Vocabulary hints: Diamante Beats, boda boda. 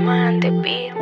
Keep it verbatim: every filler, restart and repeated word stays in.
Diamante Beats.